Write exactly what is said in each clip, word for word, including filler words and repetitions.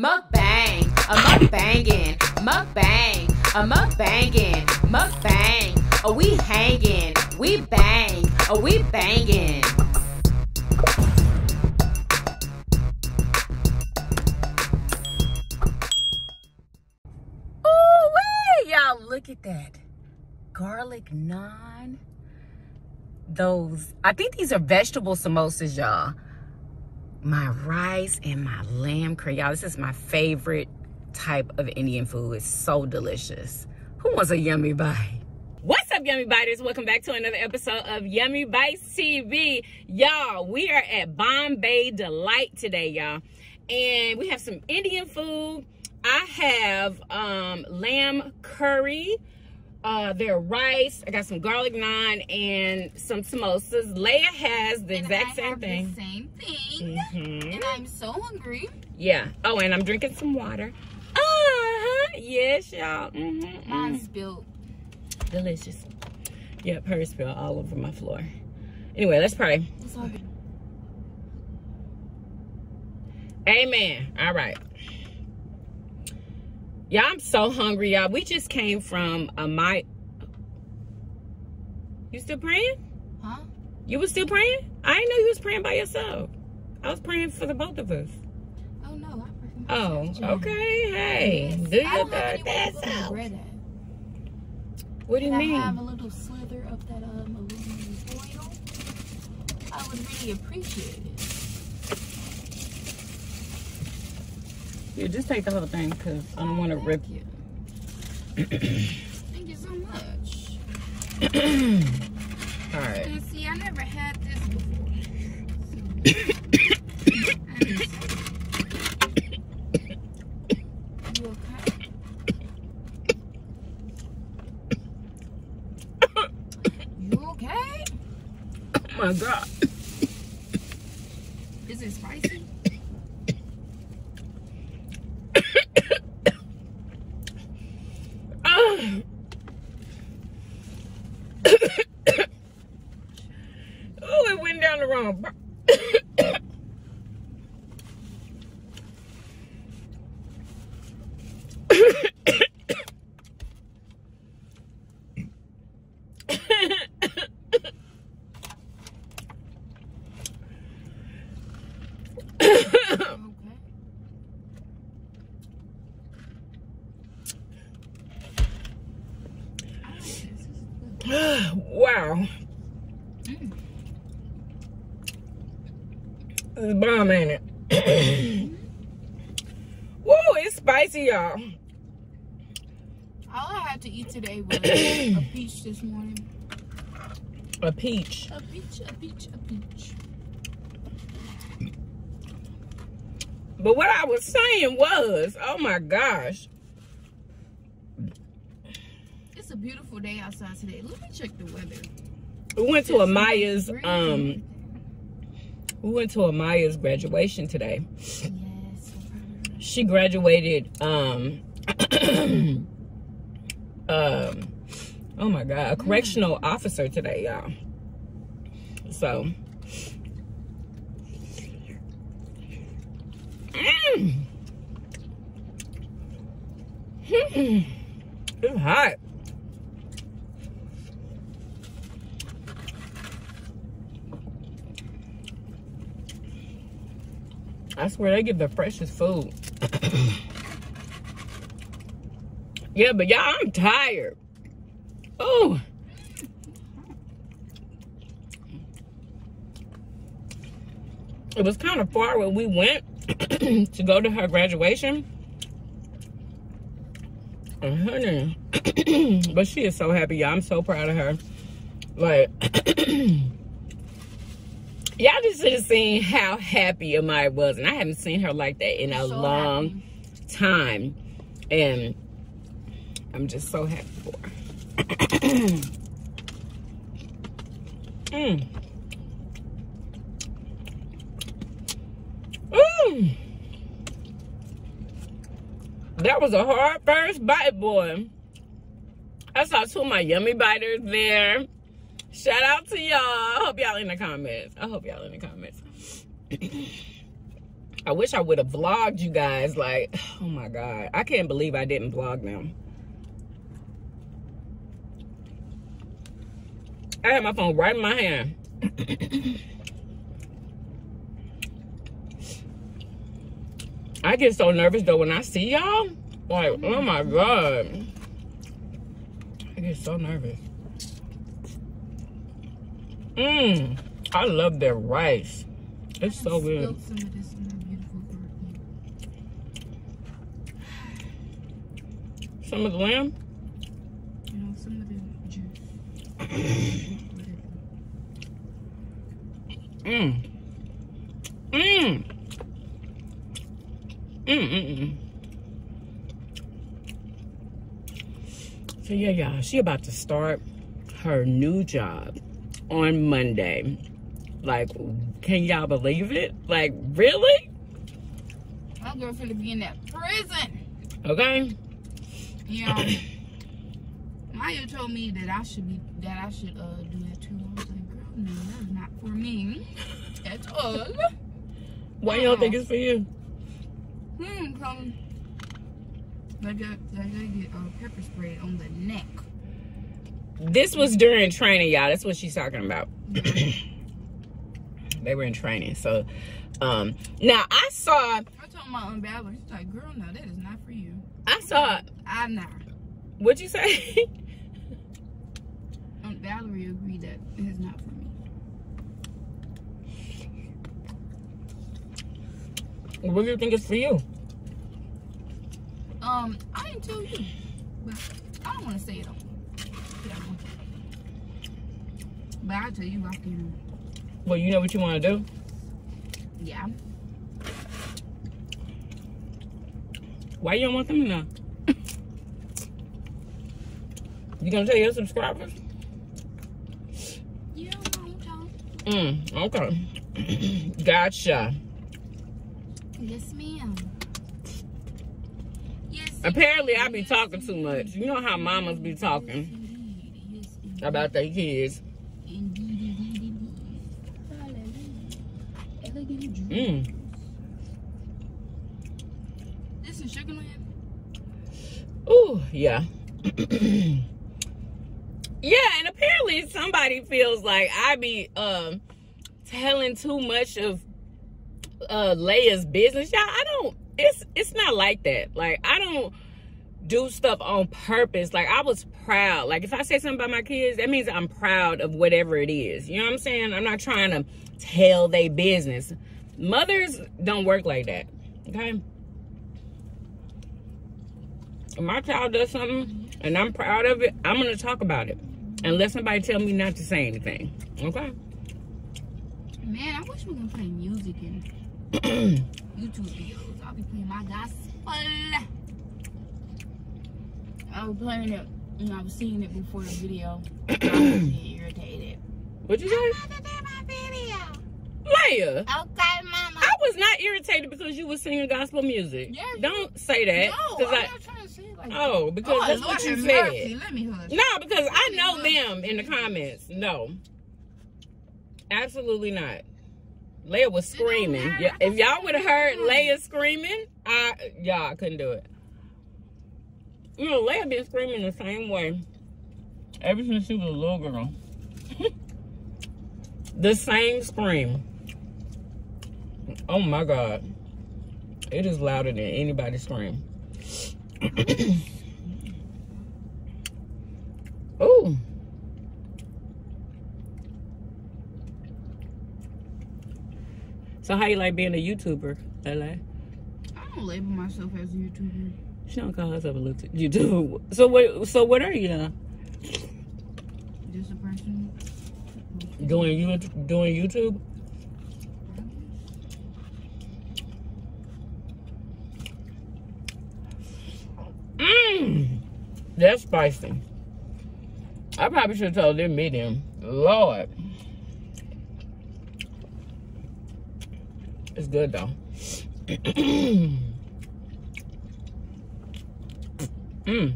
Mukbang, a mukbangin', mukbang, a mukbangin', mukbang, a we hangin', we bang, a we bangin'. Ooh-wee, y'all, look at that. Garlic naan. Those, I think these are vegetable samosas, y'all. My rice and my lamb curry. Y'all, this is my favorite type of Indian food. It's so delicious. Who wants a yummy bite? What's up, yummy biters? Welcome back to another episode of Yummy Bites T V. Y'all, we are at Bombay Delight today, y'all. And we have some Indian food. I have um, lamb curry, uh, their rice. I got some garlic naan and some samosas. Leia has the and exact I same have thing. The same thing. Mm-hmm. And I'm so hungry. Yeah. Oh, and I'm drinking some water. Uh-huh. Yes, y'all. Mm-hmm. Mine mm-hmm. spilled. Delicious. Yep, hers spilled all over my floor. Anyway, let's pray. It's all good. Amen. All right. Y'all, I'm so hungry, y'all. We just came from a my. You still praying? Huh? You was still praying? I didn't know you was praying by yourself. I was praying for the both of us. Oh no, I prayed for myself. Oh, okay. Hey, yes. Do your third that's out. What do you mean? I have a little slither of that um aluminum foil. I would really appreciate it. Yeah, just take the whole thing because I don't want to rip you. Thank you so much. All right. And see, I never had this before. You okay? You okay? Oh my God. Is it spicy? Wow. Mm. This is bomb, ain't it? Woo, it's spicy, y'all. All I had to eat today was a peach this morning. A peach. A peach, a peach, a peach. But what I was saying was, oh my gosh. It's a beautiful day outside today. Let me check the weather. We went to Amaya's um we went to Amaya's graduation today. Yes. She graduated um um oh my God, a correctional mm. officer today, y'all. So mm. it's hot. I swear they give the freshest food. Yeah, but y'all, I'm tired. Oh. It was kind of far when we went to go to her graduation. And honey, but she is so happy, y'all. I'm so proud of her. Like, y'all just should have seen how happy Amaya was. And I haven't seen her like that in a so long happy. time. And I'm just so happy for her. mm. Mm. That was a hard first bite, boy. I saw two of my yummy biters there. Shout out to y'all. I hope y'all in the comments. I hope y'all in the comments. I wish I would have vlogged you guys. Like, oh my God, I can't believe I didn't vlog them. I had my phone right in my hand. I get so nervous though when I see y'all. Like, oh my God. I get so nervous. Mmm. I love their rice. It's I so good. Some of this in our beautiful garden. Some of the lamb? You know, some of the juice. Mmm. Mmm. Mmm. Mm-mm. So yeah, y'all, she about to start her new job on Monday. Like, can y'all believe it? Like, really? My girl finna be in that prison. Okay. Yeah. Maya told me that I should be that I should uh do that too. I was like, girl, no, that's not for me at all. Why y'all think it's for you? Hmm, come. They gotta get uh, pepper spray on the neck. This was during training, y'all. That's what she's talking about. They were in training. So, um, now I saw. I told my aunt Bella, she's like, girl, no, that is not for you. I saw. I know. What'd you say? Aunt Valerie agreed that it is not for me. What do you think it's for you? Um, I didn't tell you. But I don't want to say it all. But I'll tell you, I can. Well, you know what you want to do? Yeah. Why you don't want them to know? You gonna tell your subscribers? Yeah, I mm, okay. Gotcha. Yes, ma'am. Yes. Apparently, I be talking too much. You know how mamas be talking about their kids. Mmm. This is sugar land. Ooh, yeah. Yeah, and apparently somebody feels like I be um telling too much of uh Leia's business. Y'all, I don't it's it's not like that. Like, I don't do stuff on purpose. Like, I was proud. Like, if I say something about my kids, that means I'm proud of whatever it is. You know what I'm saying? I'm not trying to tell they business. Mothers don't work like that. Okay? If my child does something and I'm proud of it, I'm gonna talk about it. And let somebody tell me not to say anything. Okay? Man, I wish we could play music in YouTube videos. I'll be playing my gospel. I was playing it and I was seeing it before the video. I was getting irritated. What'd you say? I video. Leia. Okay, mama. I was not irritated because you were singing gospel music. Yes. Don't say that. No, I'm I, not trying to say it like oh, that. Because oh, that's Lord what you said. Let me hush. No, because Let I know them in the comments. No. Absolutely not. Leia was screaming. Yeah, if y'all would have heard Leia screaming, I y'all couldn't do it. You know, Leia been screaming the same way ever since she was a little girl. The same scream. Oh my God. It is louder than anybody's scream. Oh. So how you like being a YouTuber, L A? I don't label myself as a YouTuber. She don't call herself a little YouTuber. So what? So what are you now? Just a person doing you doing YouTube. Mmm, that's spicy. I probably should have told them medium. Lord, it's good though. Mm.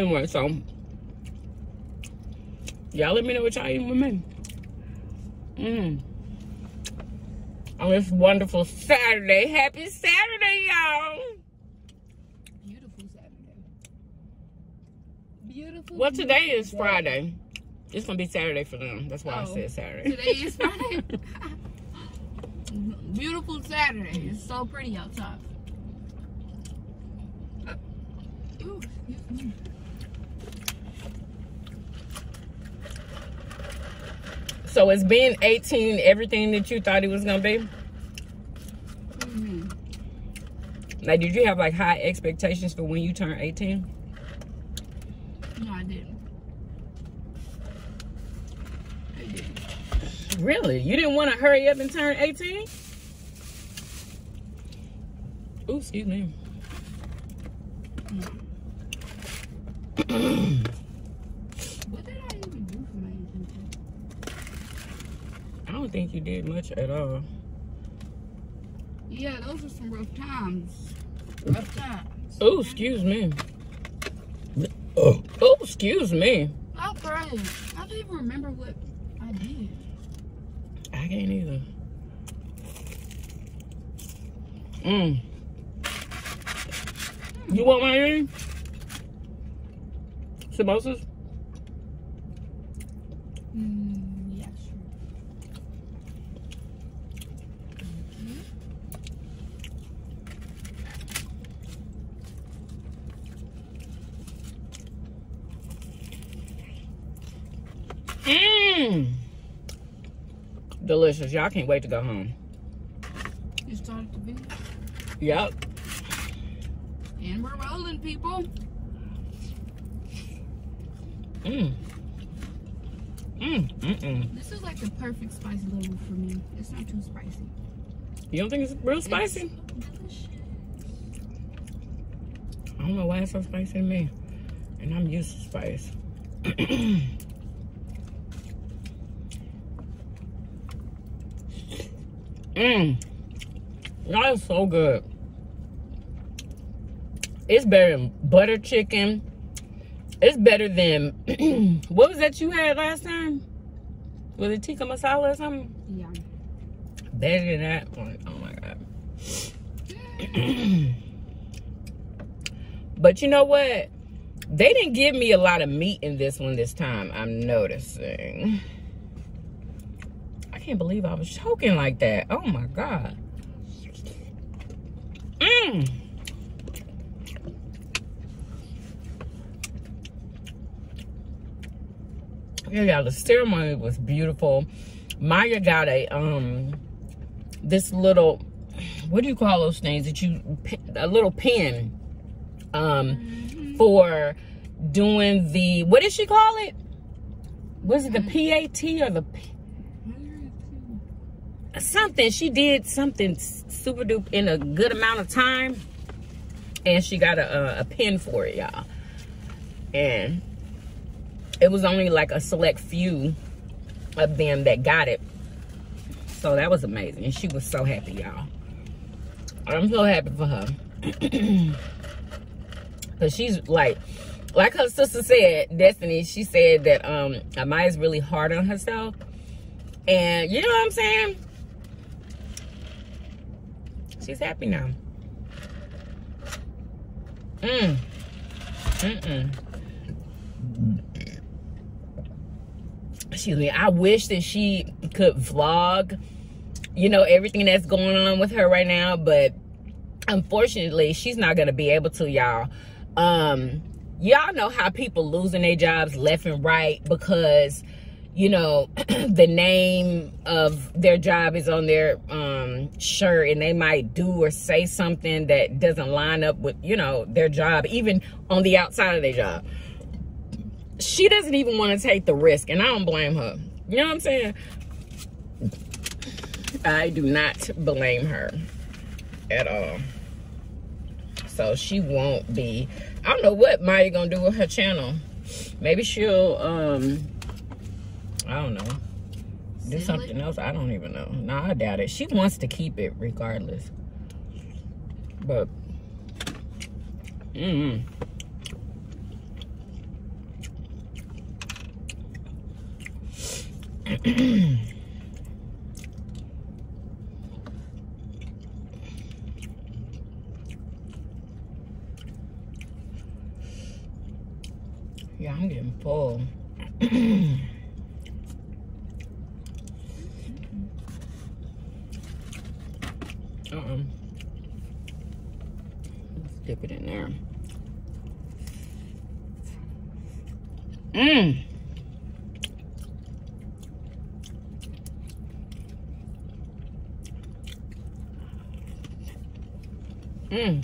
nothing worse. So y'all let me know what y'all eating with me. Mmm. On this wonderful Saturday. Happy Saturday, y'all. Beautiful Saturday. Beautiful. Well, today beautiful is Friday. It's gonna be Saturday for them. That's why oh, I said Saturday. Today is Friday. Beautiful Saturday. It's so pretty outside. Ooh. So it's been eighteen, everything that you thought it was gonna be. Mm-hmm. Now, did you have like high expectations for when you turn eighteen? No, I didn't. I didn't. Really? You didn't want to hurry up and turn eighteen? Ooh, excuse me. Mm. I don't think you did much at all. Yeah, those were some rough times. Rough times. Oh, excuse me. Oh, oh excuse me. I'm crying. I don't even remember what I did. I can't either. Mmm. Mm. You want one of these? Samosas? Mmm. Mmm. Delicious. Y'all can't wait to go home. You started the video? Yep. And we're rolling, people. Mmm. Mmm. Mm-mm. This is like the perfect spice level for me. It's not too spicy. You don't think it's real spicy? It's delicious. I don't know why it's so spicy to me. And I'm used to spice. Mmm, that is so good. It's better than butter chicken. It's better than, what was that you had last time? Was it tikka masala or something? Yeah. Better than that one. Oh my God. But you know what? They didn't give me a lot of meat in this one this time, I'm noticing. I can't believe I was choking like that. Oh my God. Mmm. Yeah, y'all, the ceremony was beautiful. Maya got a, um, this little, what do you call those things that you, a little pin, um, mm-hmm. for doing the, what did she call it? Was it the P A T or the P? Something she did something super duper in a good amount of time, and she got a, a, a pin for it, y'all. And it was only like a select few of them that got it, so that was amazing. And she was so happy, y'all. I'm so happy for her because she's like, like her sister said, Destiny. She said that um, Amaya's really hard on herself, and you know what I'm saying. She's happy now. Mmm. Mm-mm. Excuse me. I wish that she could vlog, you know, everything that's going on with her right now. But unfortunately, she's not going to be able to, y'all. Um, y'all know how people losing their jobs left and right because, you know, the name of their job is on their um, shirt, and they might do or say something that doesn't line up with, you know, their job, even on the outside of their job. She doesn't even want to take the risk, and I don't blame her. You know what I'm saying? I do not blame her at all. So she won't be, I don't know what Maya gonna do with her channel. Maybe she'll, um, I don't know. Do Silly. something else. I don't even know. No, I doubt it. She wants to keep it regardless. But, mm-hmm. Yeah, I'm getting full. Uh-uh. Let's dip it in there. Mmm. Mmm.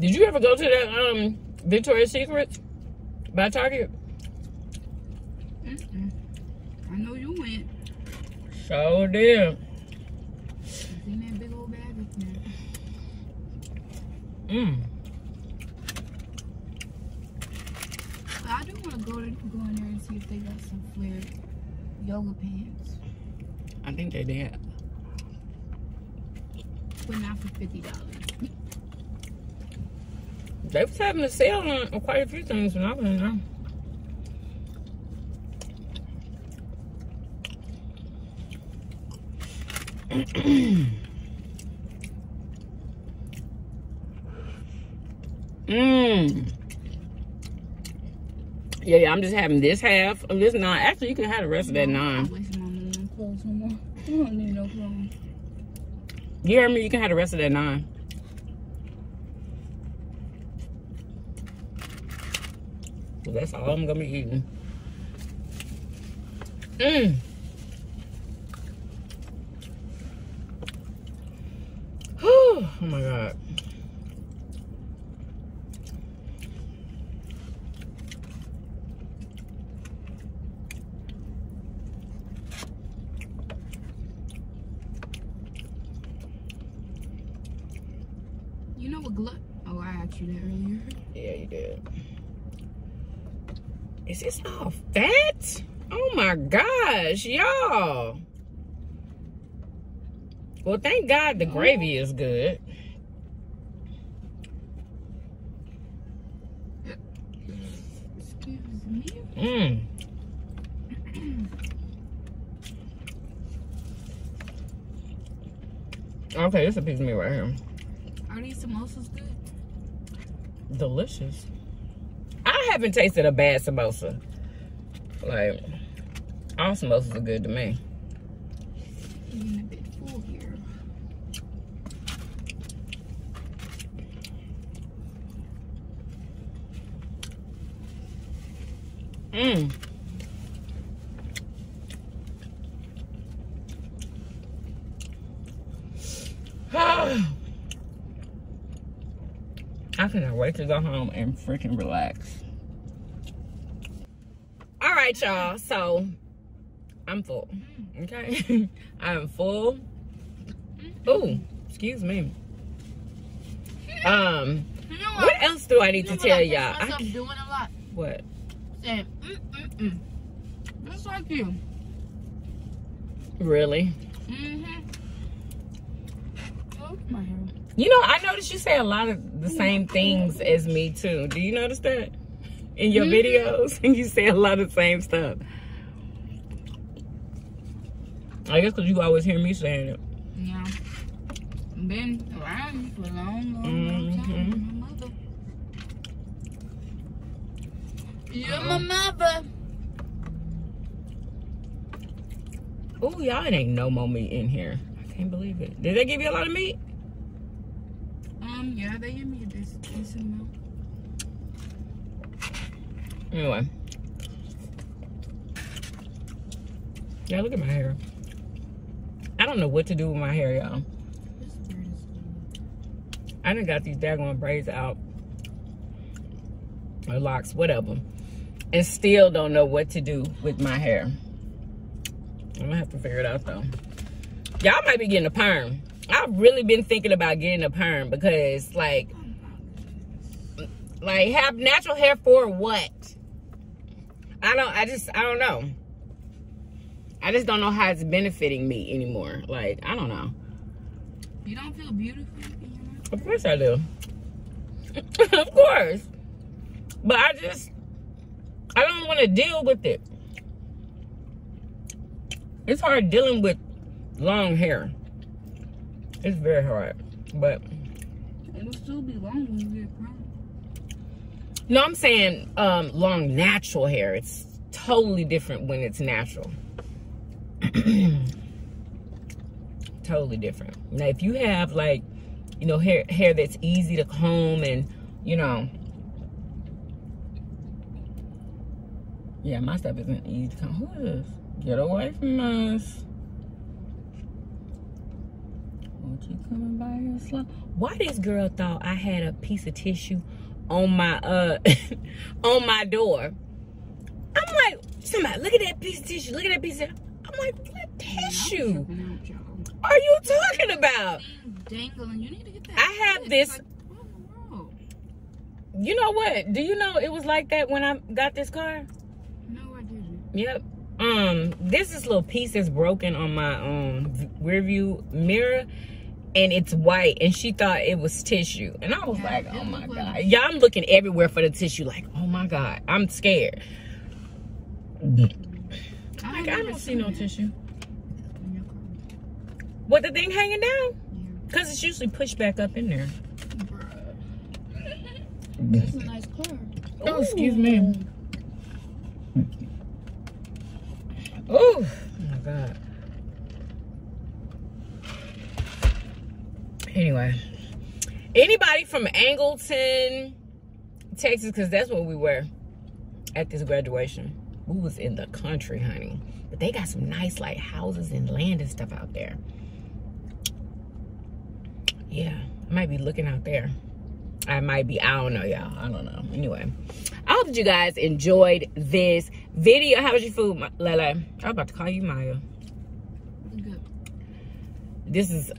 Did you ever go to that um, Victoria's Secret by Target? Mm-mm. I know you went. So did. I seen that big old bag up there. Mmm. I do want to go, to go in there and see if they got some flared yoga pants. I think they did. But not for fifty dollars. They was having a sale on quite a few things when I was in there. Mmm. Yeah, yeah, I'm just having this half of this nine. Actually, you can have the rest of that nine. I'm wasting my money on clothes no more. I don't need no clothes. You hear me? You can have the rest of that nine. That's all I'm gonna be eating. Mmm. Oh my God. You know what glut? Oh, I asked you that earlier. Yeah, you did. Is this all fat? Oh my gosh, y'all. Well, thank God the gravy is good. Excuse me. Mmm. Okay, this is a piece of meat right here. Are these samosas good? Delicious. I haven't tasted a bad samosa. Like, all samosas are good to me. Getting a bit full here. Mmm. I cannot wait to go home and freaking relax. All right, y'all, so I'm full, okay? I'm full. Ooh, excuse me. Um, you know what, what else do I need you know to tell y'all? I'm doing a lot. What? Saying, mm, mm, mm. Just like you. Really? Mm-hmm. Oh, my hair. You know, I noticed you say a lot of the same things as me, too. Do you notice that? In your videos, you say a lot of the same stuff. I guess because you always hear me saying it. Yeah. Been around for a long, long, long time. Mm-hmm. My mother. You're uh-huh. my mother. Oh, y'all, it ain't no more meat in here. I can't believe it. Did they give you a lot of meat? Um, yeah, they give me a decent, decent amount. Anyway. Yeah, look at my hair. I don't know what to do with my hair, y'all. I done got these daggone braids out. Or locks, whatever. And still don't know what to do with my hair. I'm gonna have to figure it out, though. Y'all might be getting a perm. I've really been thinking about getting a perm because, like, Like, have natural hair for what? I don't, I just, I don't know. I just don't know how it's benefiting me anymore. Like, I don't know. You don't feel beautiful anymore? Of course I do. Of course. But I just, I don't want to deal with it. It's hard dealing with long hair. It's very hard, but it'll still be long when you get grown. No, I'm saying um, long natural hair. It's totally different when it's natural. Totally different. Now, if you have like, you know, hair hair that's easy to comb and, you know, yeah, my stuff isn't easy to comb. Who is? Get away from us. Won't you come by here slow? Why this girl thought I had a piece of tissue on my uh on my door? I'm like, somebody, look at that piece of tissue. Look at that piece of I'm like, what tissue are you talking about? Dangling. You need to get that. I have this. You know what? Do you know it was like that when I got this car? No, I didn't. Yep. Um, this this little piece that's broken on my um rear view mirror, and it's white, and she thought it was tissue, and I was yeah, like, oh my god. Yeah, I'm looking everywhere for the tissue, like, oh my god, I'm scared. Like, I don't see no tissue. What, the thing hanging down? Because it's usually pushed back up in there. That's a nice car. Oh, excuse me. Oh, my God. Anyway, anybody from Angleton, Texas, because that's where we were at this graduation. We was in the country, honey. But they got some nice, like, houses and land and stuff out there. Yeah, I might be looking out there. I might be, I don't know, y'all. I don't know. Anyway, I hope that you guys enjoyed this video. How was your food, Lele? I was about to call you Maya. Good. This is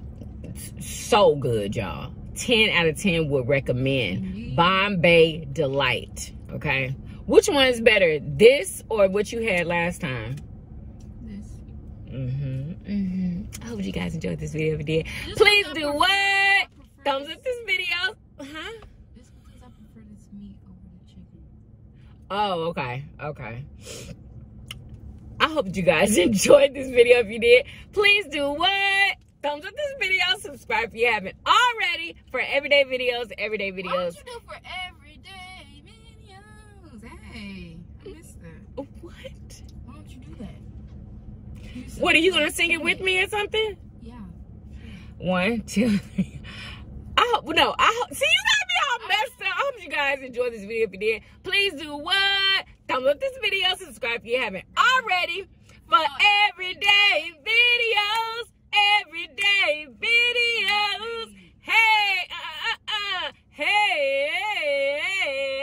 so good, y'all. ten out of ten would recommend. Mm-hmm. Bombay Delight, okay? Which one is better, this or what you had last time? This. Mm-hmm, mm-hmm. I hope you guys enjoyed this video. If you did, this please do what? I thumbs up this video. Huh? It's because I prefer this meat over the chicken. Oh, okay. Okay. I hope you guys enjoyed this video. If you did, please do what? Thumbs up this video. Subscribe if you haven't already for everyday videos. Everyday videos. What would you do for everyday videos? Hey, I missed that. What? Why don't you do that? You what, are you going to sing it with me or something? Yeah. One, two, three. I hope, no, I hope, see, you got me all messed up. I hope you guys enjoyed this video. If you did, please do what? Thumbs up this video, subscribe if you haven't already for everyday videos, everyday videos. Hey, uh, uh, uh, hey, hey,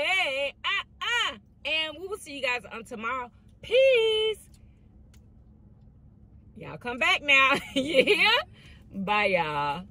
hey, uh, uh. And we will see you guys on tomorrow. Peace. Y'all come back now. Yeah. Bye, y'all.